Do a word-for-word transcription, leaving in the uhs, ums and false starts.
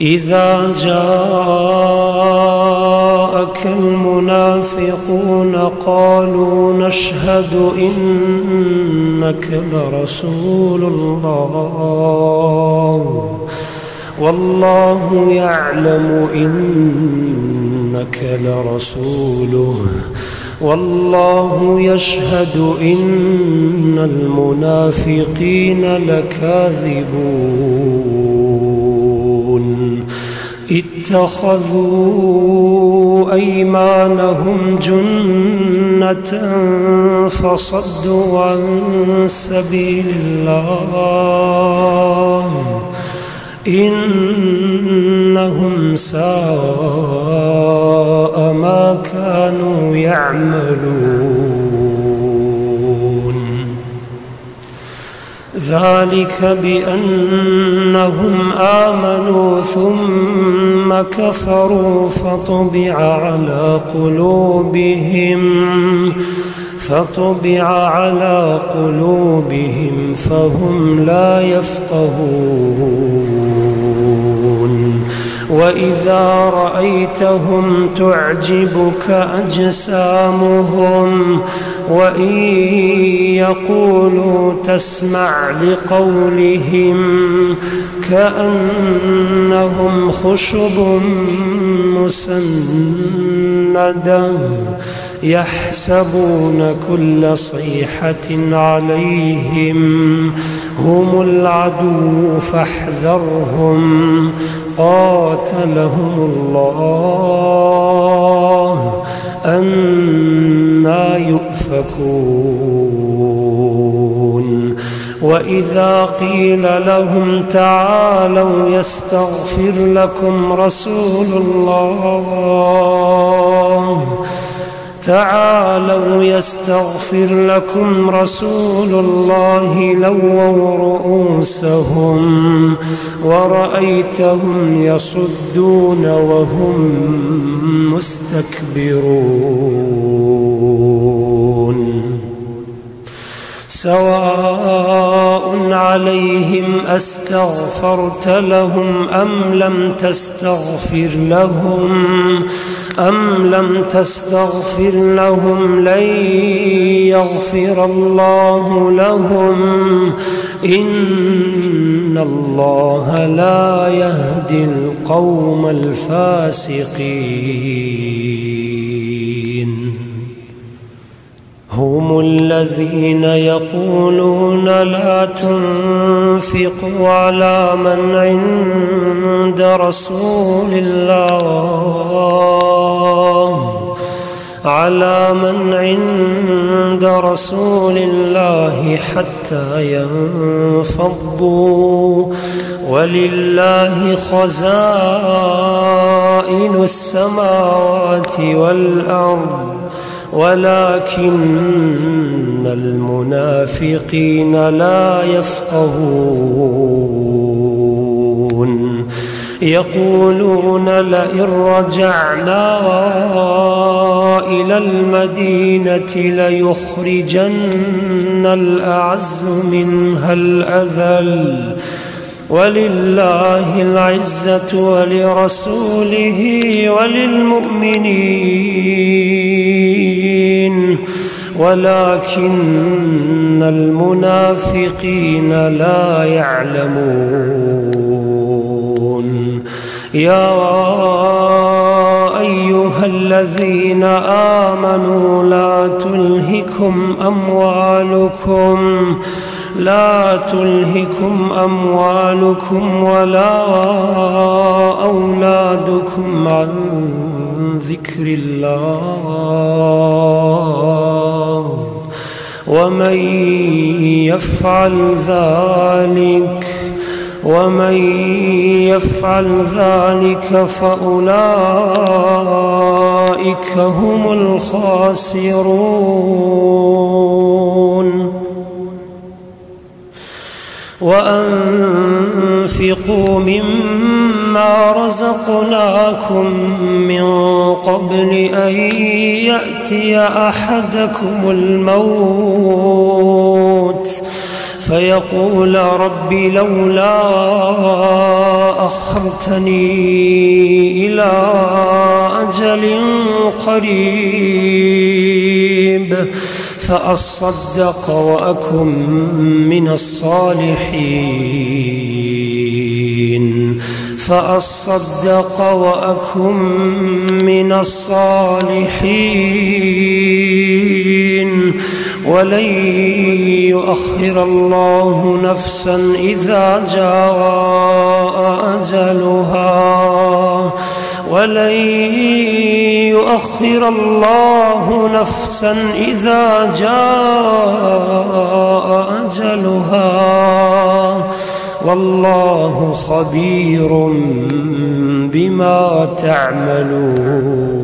إذا جاءك المنافقون قالوا نشهد إنك لرسول الله والله يعلم إنك لرسوله والله يشهد إن المنافقين لكاذبون اتخذوا أيمانهم جنة فصدوا عن سبيل الله إنهم ساء ما كانوا يعملون ذلك بأنهم آمنوا ثم كفروا فطبع على قلوبهم فطبع على قلوبهم فهم لا يفقهون وإذا رأيتهم تعجبك أجسامهم وإن يقولوا تسمع لقولهم كأنهم خشب مسندة يحسبون كل صيحة عليهم هم العدو فاحذرهم قاتلهم الله أنى يؤفكون وإذا قيل لهم تعالوا يستغفر لكم رسول الله تعالوا يستغفر لكم رسول الله لووا رؤوسهم ورأيتهم يصدون وهم مستكبرون سواء عليهم أستغفرت لهم أم لم تستغفر لهم أم لم تستغفر لهم لن يغفر الله لهم إن الله لا يهدي القوم الفاسقين هم الذين يقولون لا تنفقوا على من عند رسول الله على من عند رسول الله حتى ينفضوا ولله خزائن السماوات والأرض ولكن المنافقين لا يفقهون يقولون لئن رجعنا إلى المدينة ليخرجن الأعز منها الأذل ولله العزة ولرسوله وللمؤمنين ولكن المنافقين لا يعلمون يا أيها الذين آمنوا لا تلهكم أموالكم لا تلهكم أموالكم ولا أولادكم عن ذكر الله ومن يفعل ذلك ومن يفعل ذلك فأولئك هم الخاسرون وأنفقوا مما رزقناكم من قبل أن يأتي أحدكم الموت فيقول رب لولا أخرتني إلى أجل قريب فأصدق وأكن من الصالحين فأصدق وأكن من الصالحين ولن يؤخر الله نفسا إذا جاء أجلها ولن يؤخر الله نفسا إذا جاء أجلها والله خبير بما تعملون.